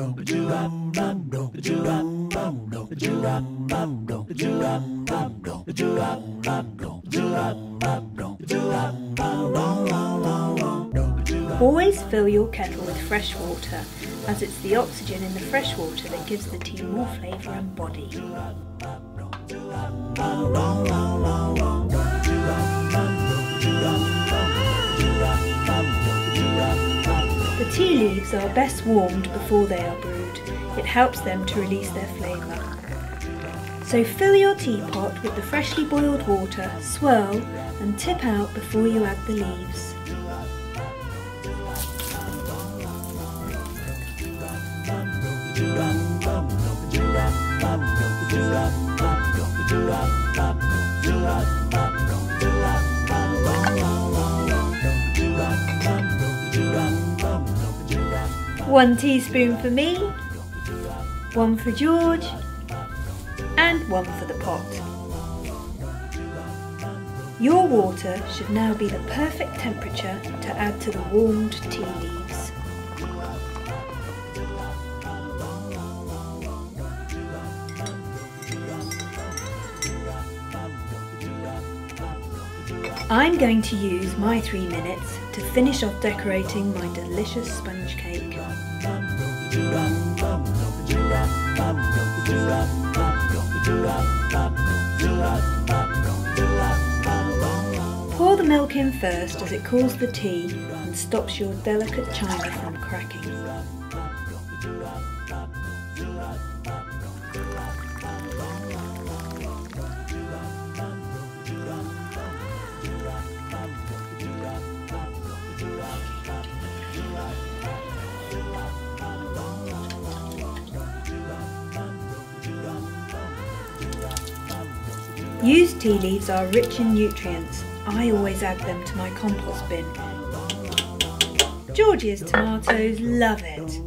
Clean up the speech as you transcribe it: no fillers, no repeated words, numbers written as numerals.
Always fill your kettle with fresh water, as it's the oxygen in the fresh water that gives the tea more flavour and body. The tea leaves are best warmed before they are brewed. It helps them to release their flavour. So fill your teapot with the freshly boiled water, swirl and tip out before you add the leaves. One teaspoon for me, one for George, and one for the pot. Your water should now be the perfect temperature to add to the warmed tea leaves. I'm going to use my 3 minutes to finish off decorating my delicious sponge cake. Pour the milk in first, as it cools the tea and stops your delicate china from cracking. Used tea leaves are rich in nutrients. I always add them to my compost bin. George's tomatoes love it.